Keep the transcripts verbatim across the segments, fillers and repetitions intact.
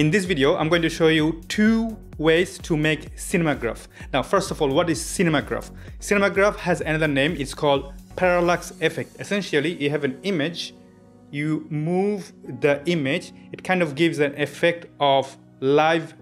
In this video, I'm going to show you two ways to make Cinemagraph. Now, first of all, what is Cinemagraph? Cinemagraph has another name. It's called parallax effect. Essentially, you have an image, you move the image, it kind of gives an effect of live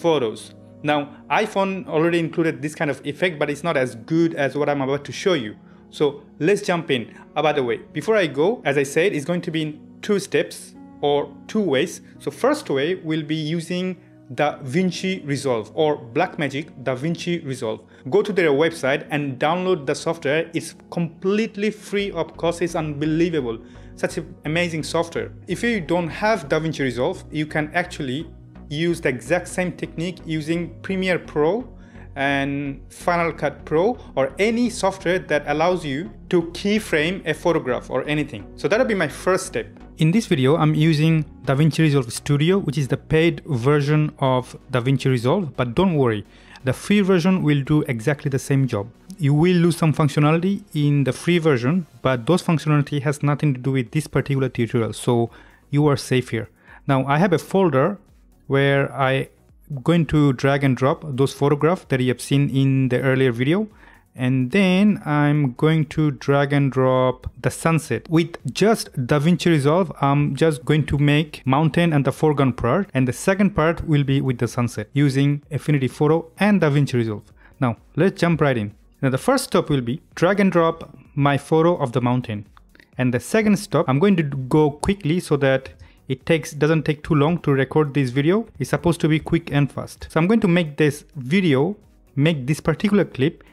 photos. Now, iPhone already included this kind of effect, but it's not as good as what I'm about to show you. So let's jump in. Oh, by the way, before I go, as I said, it's going to be in two steps or two ways. So first way, we'll be using DaVinci Resolve or Blackmagic DaVinci Resolve. Go to their website and download the software. It's completely free of course. It's unbelievable. Such an amazing software. If you don't have DaVinci Resolve, you can actually use the exact same technique using Premiere Pro and Final Cut Pro or any software that allows you to keyframe a photograph or anything. So that'll be my first step. In this video, I'm using DaVinci Resolve Studio, which is the paid version of DaVinci Resolve, but don't worry, the free version will do exactly the same job. You will lose some functionality in the free version, but those functionality has nothing to do with this particular tutorial, so you are safe here. Now, I have a folder where I'm going to drag and drop those photographs that you have seen in the earlier video. And then I'm going to drag and drop the sunset. With just DaVinci Resolve, I'm just going to make mountain and the foreground part. And the second part will be with the sunset using Affinity Photo and DaVinci Resolve. Now, let's jump right in. Now, the first step will be drag and drop my photo of the mountain. And the second step, I'm going to go quickly so that It takes doesn't take too long to record this video. It's supposed to be quick and fast. So I'm going to make this video, make this particular clip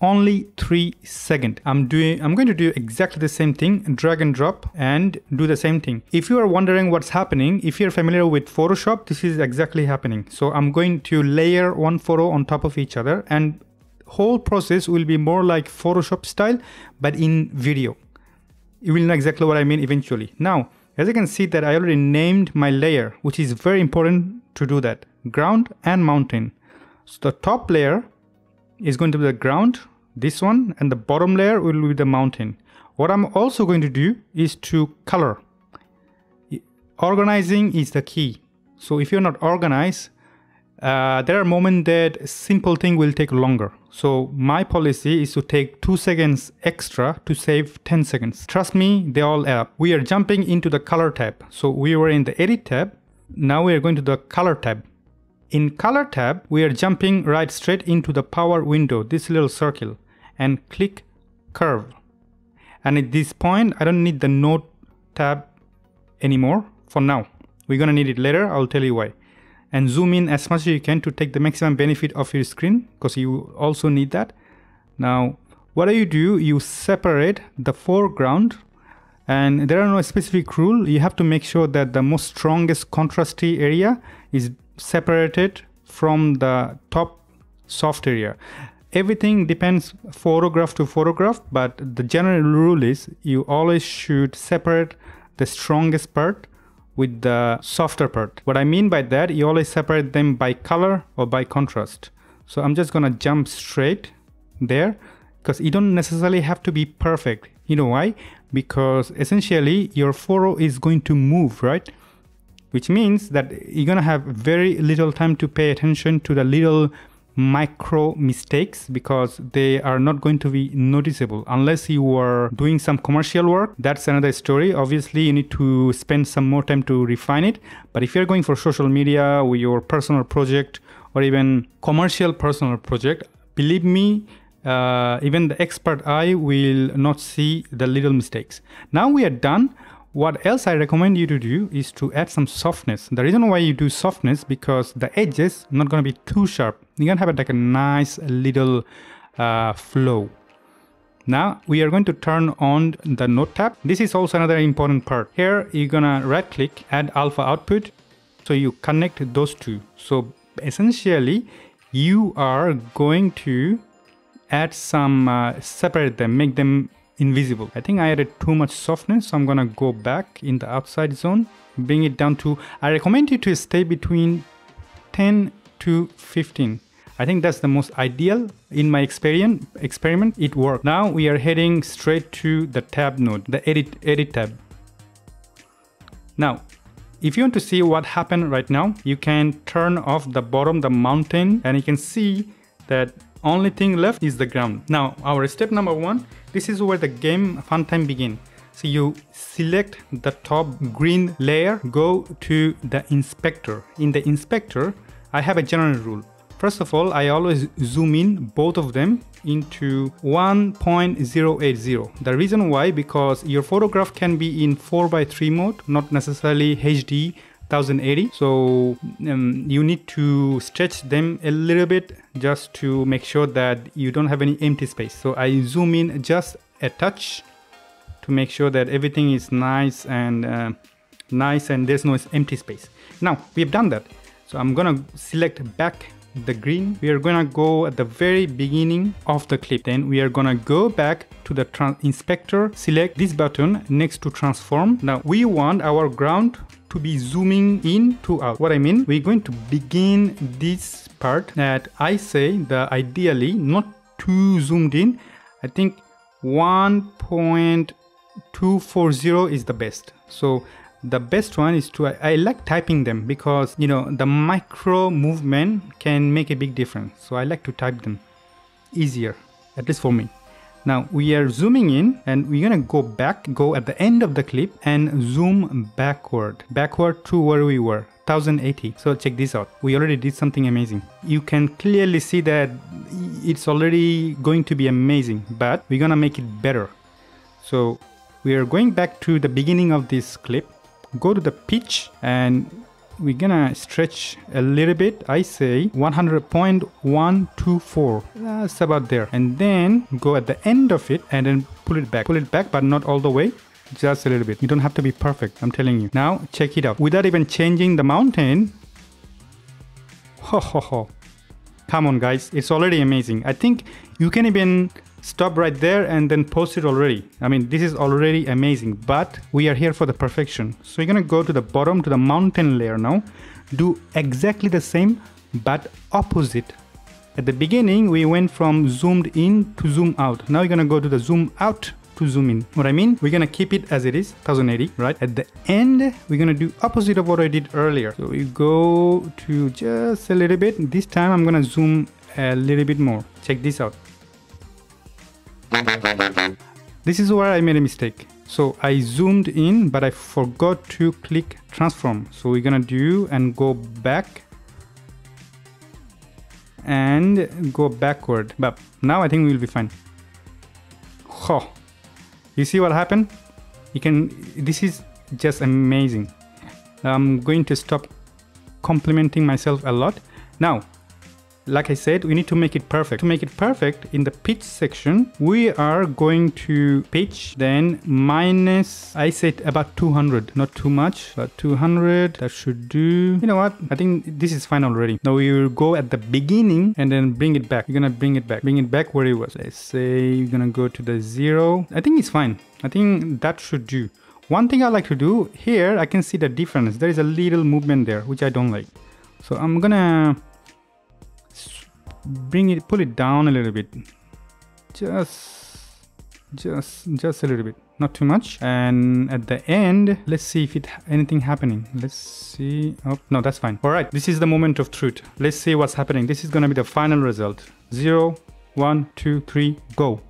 only three seconds. I'm doing I'm going to do exactly the same thing, drag and drop and do the same thing. If you are wondering what's happening, if you're familiar with Photoshop, this is exactly happening. So I'm going to layer one photo on top of each other, and whole process will be more like Photoshop style, but in video. You will know exactly what I mean eventually. Now, as you can see that I already named my layer, which is very important to do that, ground and mountain. So the top layer is going to be the ground, this one, and the bottom layer will be the mountain. What I'm also going to do is to color. Organizing is the key. So if you're not organized, uh, there are moments that simple thing will take longer. So my policy is to take two seconds extra to save ten seconds. Trust me, they all add up. We are jumping into the color tab. So we were in the edit tab. Now we are going to the color tab. In color tab, we are jumping right straight into the power window, this little circle, and click curve. And at this point, I don't need the node tab anymore for now. We're gonna need it later, I'll tell you why. And zoom in as much as you can to take the maximum benefit of your screen, because you also need that. Now, what do you do? You separate the foreground, and there are no specific rule. You have to make sure that the most strongest contrasty area is separated from the top soft area. Everything depends photograph to photograph, but the general rule is you always should separate the strongest part with the softer part. What I mean by that, you always separate them by color or by contrast. So I'm just gonna jump straight there, because you don't necessarily have to be perfect. You know why? Because essentially your photo is going to move, right? Which means that you're gonna have very little time to pay attention to the little micro mistakes, because they are not going to be noticeable unless you are doing some commercial work. That's another story. Obviously, you need to spend some more time to refine it. But if you're going for social media or your personal project or even commercial personal project, believe me, uh, even the expert eye will not see the little mistakes. Now we are done. What else I recommend you to do is to add some softness. The reason why you do softness, because the edges not going to be too sharp. You're going to have like a nice little uh, flow. Now we are going to turn on the node tab. This is also another important part. Here you're going to right click, add alpha output. So you connect those two. So essentially you are going to add some, uh, separate them, make them invisible. I think I added too much softness, so I'm gonna go back in the outside zone, bring it down to, I recommend you to stay between ten to fifteen. I think that's the most ideal. In my experience experiment, it worked. Now we are heading straight to the tab node, the edit edit tab. Now If you want to see what happened right now, you can turn off the bottom, the mountain, and you can see that only thing left is the ground. Now our step number one, this is where the game fun time begin. So you select the top green layer, go to the inspector. In the inspector, I have a general rule. First of all, I always zoom in both of them into one point zero eight zero. The reason why, because your photograph can be in four by three mode, not necessarily H D ten eighty. So um, you need to stretch them a little bit just to make sure that you don't have any empty space. So I zoom in just a touch to make sure that everything is nice and uh, nice and there's no empty space. Now we've done that. So I'm gonna select back the green. We are gonna go at the very beginning of the clip. Then we are gonna go back to the inspector, select this button next to transform. Now we want our ground to be zooming in to out. What I mean, we're going to begin this part that I say the ideally not too zoomed in. I think one point two four zero is the best. So the best one is to, I, I like typing them because, you know, the micro movement can make a big difference. So I like to type them easier, at least for me. Now we are zooming in and we're gonna go back, go at the end of the clip and zoom backward, backward to where we were, ten eighty. So check this out. We already did something amazing. You can clearly see that it's already going to be amazing, but we're gonna make it better. So we are going back to the beginning of this clip. Go to the pitch and we're gonna stretch a little bit. I say one hundred point one two four, that's about there. And then go at the end of it and then pull it back, pull it back, but not all the way, just a little bit. You don't have to be perfect, I'm telling you. Now check it out. Without even changing the mountain, ho ho ho, come on guys, it's already amazing. I think you can even stop right there and then post it already. I mean, this is already amazing, but we are here for the perfection. So you're gonna go to the bottom, to the mountain layer now. Do exactly the same, but opposite. At the beginning, we went from zoomed in to zoom out. Now you're gonna go to the zoom out to zoom in. What I mean, we're gonna keep it as it is, ten eighty, right? At the end, we're gonna do opposite of what I did earlier. So we go to just a little bit. This time, I'm gonna zoom a little bit more. Check this out. This is where I made a mistake. So I zoomed in, but I forgot to click transform. So we're gonna do and go back and go backward. But now I think we'll be fine. Oh, you see what happened? You can, this is just amazing. I'm going to stop complimenting myself a lot. Now, like I said, we need to make it perfect. To make it perfect, in the pitch section, we are going to pitch, then minus, I said about two hundred, not too much, but two hundred, that should do. You know what? I think this is fine already. Now we will go at the beginning and then bring it back. You're gonna bring it back, bring it back where it was. Let's say you're gonna go to the zero. I think it's fine. I think that should do. One thing I like to do here, I can see the difference. There is a little movement there, which I don't like. So I'm gonna bring it, pull it down a little bit, just just just a little bit, not too much. And at the end, let's see if it anything happening. Let's see. Oh no, that's fine. All right, this is the moment of truth. Let's see what's happening. This is gonna be the final result. Zero, one, two, three, go.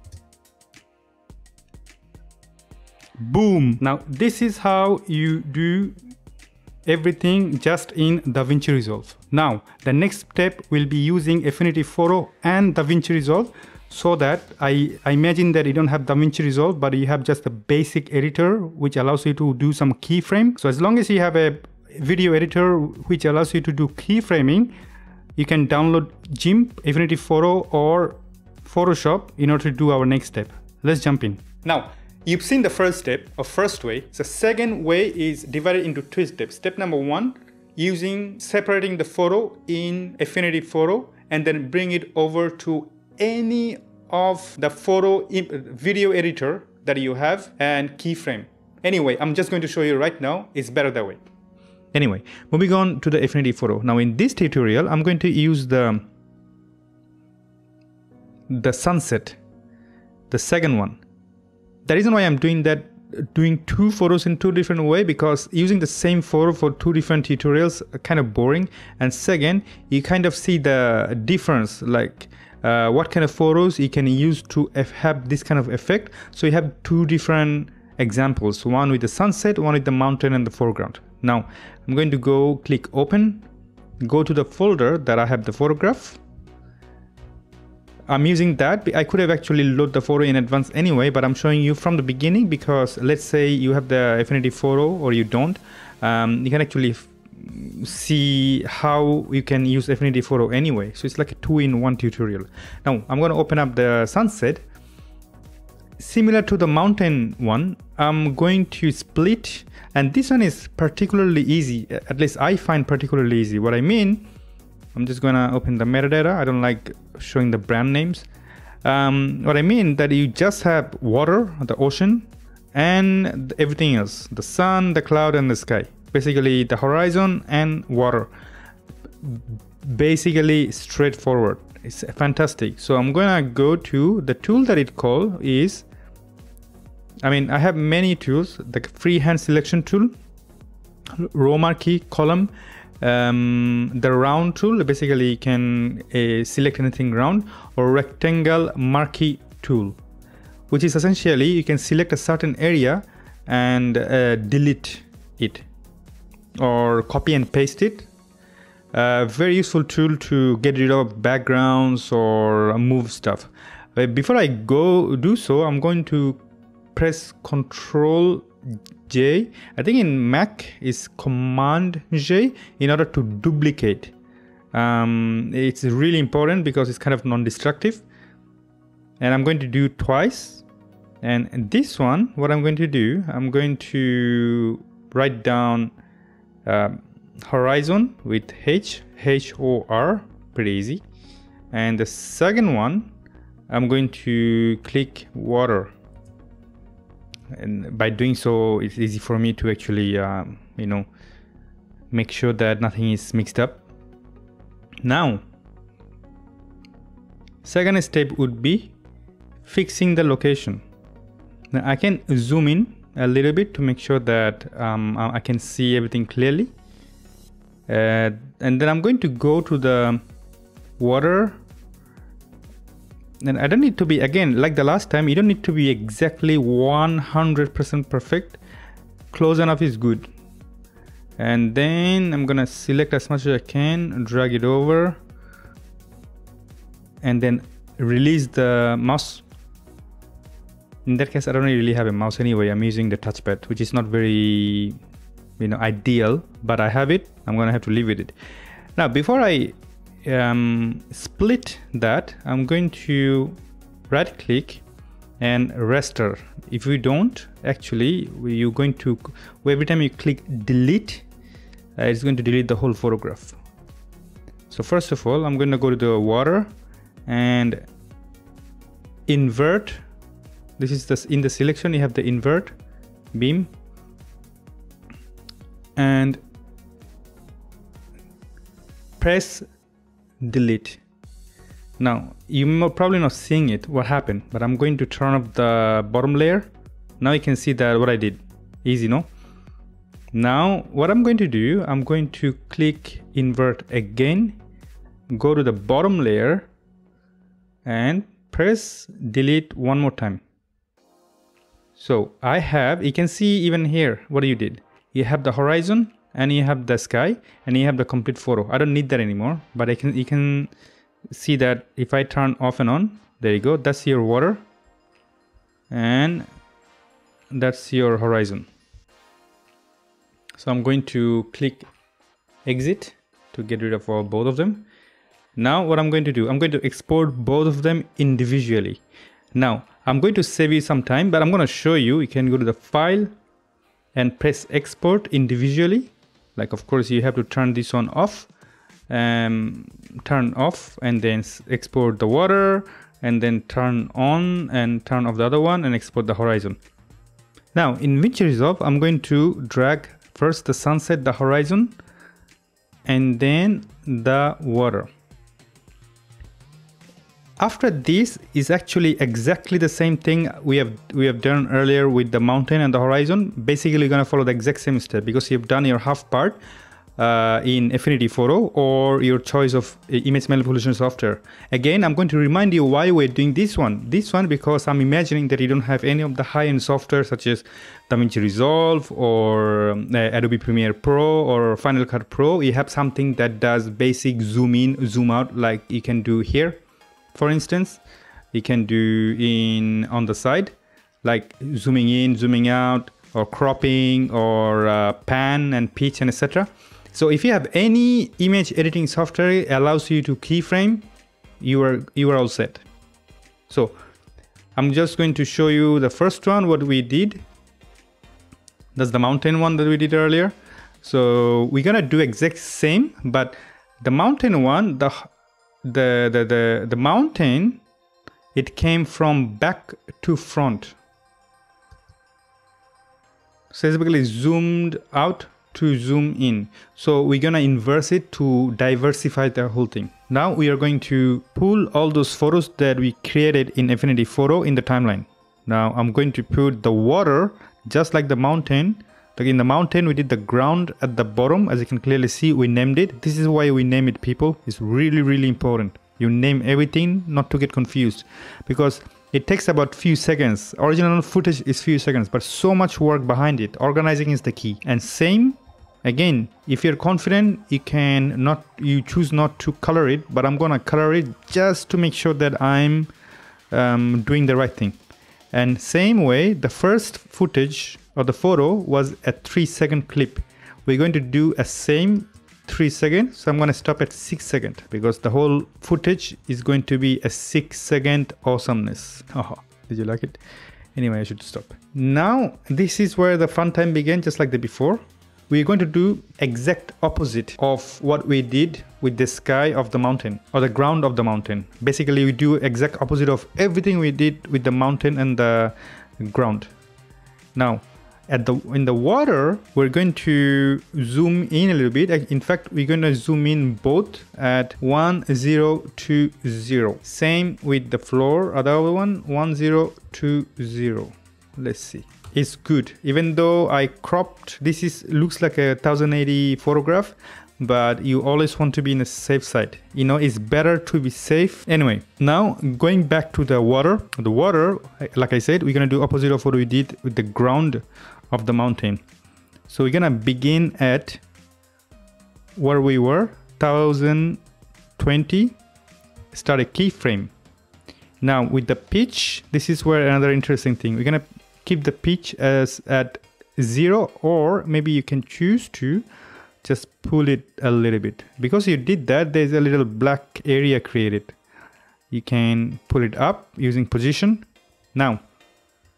Boom. Now this is how you do everything just in DaVinci Resolve. Now the next step will be using Affinity Photo and DaVinci Resolve, so that I, I imagine that you don't have DaVinci Resolve, but you have just the basic editor which allows you to do some keyframe. So as long as you have a video editor which allows you to do keyframing, you can download GIMP, Affinity Photo or Photoshop in order to do our next step. Let's jump in. Now you've seen the first step, or first way. The second way is divided into two steps. Step number one, using, separating the photo in Affinity Photo and then bring it over to any of the photo video editor that you have and keyframe. Anyway, I'm just going to show you right now, it's better that way. Anyway, moving on to the Affinity Photo. Now in this tutorial, I'm going to use the, the sunset, the second one. The reason why I'm doing that doing two photos in two different ways, because using the same photo for two different tutorials are kind of boring. And second, you kind of see the difference, like uh, what kind of photos you can use to have this kind of effect. So you have two different examples, one with the sunset, one with the mountain and the foreground. Now I'm going to go click open, go to the folder that I have the photograph. I'm using that. I could have actually loaded the photo in advance anyway, but I'm showing you from the beginning because let's say you have the Affinity Photo or you don't. Um, you can actually see how you can use Affinity Photo anyway. So it's like a two-in-one tutorial. Now I'm going to open up the sunset. Similar to the mountain one, I'm going to split, and this one is particularly easy. At least I find particularly easy. What I mean, I'm just gonna open the metadata. I don't like showing the brand names. Um, what I mean that you just have water, the ocean, and everything else, the sun, the cloud, and the sky. Basically the horizon and water. Basically straightforward. It's fantastic. So I'm gonna go to the tool that it called is, I mean, I have many tools, the freehand selection tool, row marquee, column, um the round tool, basically you can uh, select anything round, or rectangle marquee tool, which is essentially you can select a certain area and uh, delete it or copy and paste it. Uh, very useful tool to get rid of backgrounds or move stuff. But before I go do so, I'm going to press Control J. I think in Mac is Command J in order to duplicate. Um, it's really important because it's kind of non-destructive, and I'm going to do twice. And this one, what I'm going to do, I'm going to write down uh, horizon with H, H O R, pretty easy. And the second one, I'm going to click water. And by doing so, it's easy for me to actually, um, you know, make sure that nothing is mixed up. Now, second step would be fixing the location. Now I can zoom in a little bit to make sure that um, I can see everything clearly. Uh, and then I'm going to go to the water. And I don't need to be, again, like the last time, you don't need to be exactly one hundred percent perfect. Close enough is good. And then I'm gonna select as much as I can, drag it over, and then release the mouse. In that case, I don't really have a mouse anyway. I'm using the touchpad, which is not very, you know, ideal, but I have it. I'm gonna have to live with it. Now, before I Um, split that, I'm going to right click and raster. If you don't, actually you're going to, every time you click delete, uh, it's going to delete the whole photograph. So first of all, I'm going to go to the water and invert. This is this in the selection, you have the invert beam, and press delete. Now you're probably not seeing it what happened, but I'm going to turn off the bottom layer. Now you can see that what I did. Easy, no? Now what I'm going to do, I'm going to click invert again, go to the bottom layer and press delete one more time. So I have, you can see even here what you did. You have the horizon and you have the sky and you have the complete photo. I don't need that anymore, but I can, you can see that if I turn off and on, there you go, that's your water and that's your horizon. So I'm going to click exit to get rid of both of them. Now what I'm going to do, I'm going to export both of them individually. Now I'm going to save you some time, but I'm going to show you, you can go to the file and press export individually. Like, of course, you have to turn this on off, um, turn off and then export the water, and then turn on and turn off the other one and export the horizon. Now in DaVinci Resolve, I'm going to drag first the sunset, the horizon, and then the water. After this is actually exactly the same thing we have we have done earlier with the mountain and the horizon. Basically, you're gonna follow the exact same step because you've done your half part uh, in Affinity Photo or your choice of image manipulation software. Again, I'm going to remind you why we're doing this one. This one because I'm imagining that you don't have any of the high-end software such as DaVinci Resolve or um, Adobe Premiere Pro or Final Cut Pro. You have something that does basic zoom in, zoom out like you can do here. For instance, you can do in on the side, like zooming in, zooming out, or cropping, or uh, pan and pitch and et cetera. So if you have any image editing software allows you to keyframe, you are you are all set. So I'm just going to show you the first one what we did. That's the mountain one that we did earlier. So we're gonna do exact same, but the mountain one, the The, the the the mountain, it came from back to front, so it's basically zoomed out to zoom in. So we're gonna inverse it to diversify the whole thing. Now we are going to pull all those photos that we created in Affinity Photo in the timeline. Now I'm going to put the water just like the mountain. Like in the mountain, we did the ground at the bottom. As you can clearly see, we named it. This is why we name it, people. It's really, really important. You name everything not to get confused, because it takes about few seconds. Original footage is few seconds, but so much work behind it. Organizing is the key. And same, again, if you're confident, you can not, you choose not to color it, but I'm gonna color it just to make sure that I'm um, doing the right thing. And same way, the first footage or the photo was a three second clip. We're going to do a same three second. So I'm going to stop at six second because the whole footage is going to be a six second awesomeness. Oh, did you like it? Anyway, I should stop. Now, this is where the fun time began, just like the before. We're going to do exact opposite of what we did with the sky of the mountain or the ground of the mountain. Basically, we do exact opposite of everything we did with the mountain and the ground. Now, At the in the water, we're going to zoom in a little bit. In fact, we're going to zoom in both at one zero two zero. Same with the floor, other one one zero two zero. Let's see. It's good. Even though I cropped, this is looks like a ten eighty photograph, but you always want to be in a safe side. You know, it's better to be safe. Anyway, now going back to the water. The water, like I said, we're gonna do opposite of what we did with the ground of the mountain. So we're gonna begin at where we were, ten twenty, start a keyframe. Now with the pitch, this is where another interesting thing. We're gonna keep the pitch as at zero, or maybe you can choose to just pull it a little bit. Because you did that, there's a little black area created. You can pull it up using position. Now,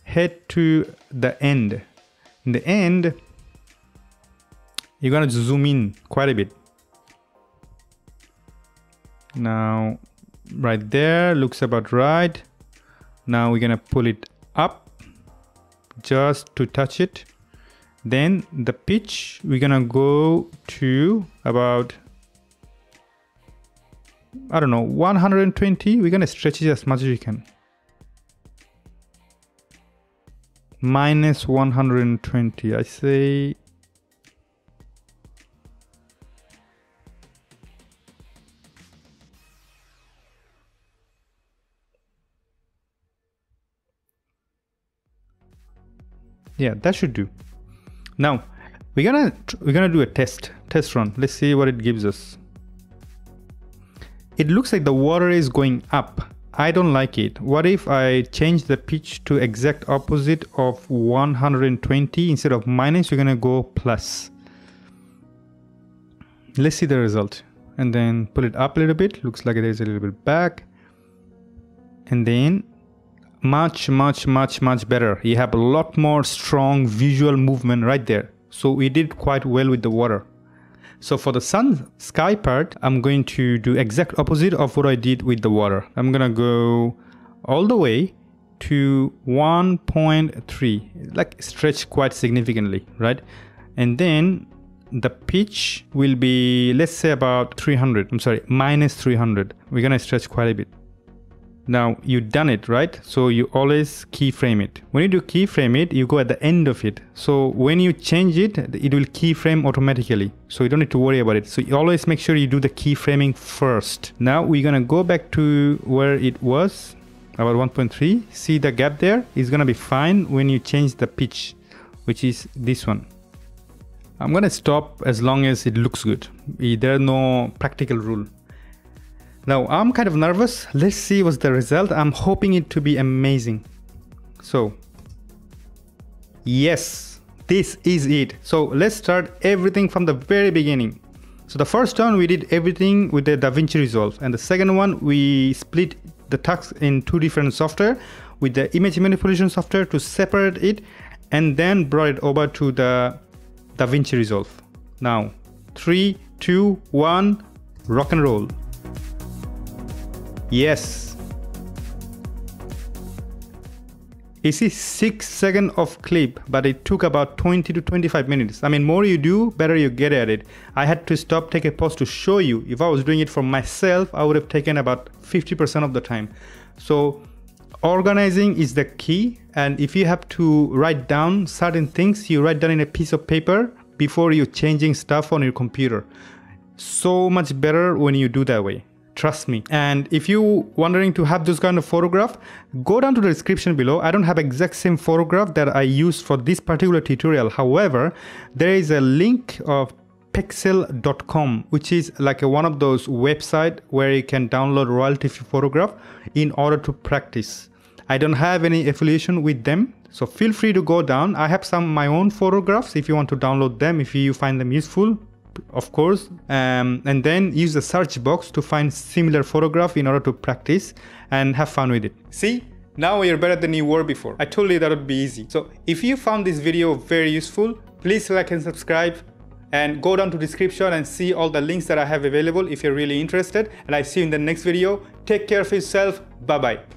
head to the end. In the end, you're gonna zoom in quite a bit. Now, right there, looks about right. Now we're gonna pull it up just to touch it. Then the pitch, we're gonna go to about, I don't know, one hundred twenty. We're gonna stretch it as much as you can. Minus one hundred twenty, I say. Yeah, that should do. Now we're gonna we're gonna do a test test run. Let's see what it gives us. It looks like the water is going up. I don't like it. What if I change the pitch to exact opposite of one hundred twenty? Instead of minus, you're gonna go plus. Let's see the result, and then pull it up a little bit. Looks like it is a little bit back, and then much much much much better. You have a lot more strong visual movement right there. So we did quite well with the water. So for the sun sky part, I'm going to do exact opposite of what I did with the water. I'm gonna go all the way to one point three, like stretch quite significantly, right? And then the pitch will be, let's say, about three hundred. I'm sorry, minus three hundred. We're gonna stretch quite a bit. Now you've done it, right? So you always keyframe it. When you do keyframe it, you go at the end of it. So when you change it, it will keyframe automatically. So you don't need to worry about it. So you always make sure you do the keyframing first. Now we're gonna go back to where it was, about one point three. See the gap there? It's gonna be fine when you change the pitch, which is this one. I'm gonna stop as long as it looks good. There are no practical rule. Now I'm kind of nervous. Let's see what's the result. I'm hoping it to be amazing. So yes, this is it. So let's start everything from the very beginning. So the first one we did everything with the DaVinci Resolve, and the second one we split the tasks in two different software with the image manipulation software to separate it, and then brought it over to the DaVinci Resolve. Now three, two, one, rock and roll. Yes, you see six seconds of clip, but it took about twenty to twenty-five minutes. I mean, more you do, better you get at it. I had to stop, take a pause to show you. If I was doing it for myself, I would have taken about fifty percent of the time. So organizing is the key, and if you have to write down certain things, you write down in a piece of paper before you're changing stuff on your computer. So much better when you do that way. Trust me. And if you wondering to have this kind of photograph, go down to the description below. I don't have exact same photograph that I used for this particular tutorial. However, there is a link of pexel dot com, which is like a, one of those websites where you can download royalty free photograph in order to practice. I don't have any affiliation with them, so feel free to go down. I have some of my own photographs if you want to download them, if you find them useful, of course, um, and then use the search box to find similar photograph in order to practice and have fun with it. See, now you're better than you were before. I told you that would be easy. So if you found this video very useful, please like and subscribe, and go down to description and see all the links that I have available if you're really interested. And I see you in the next video. Take care of yourself. Bye bye.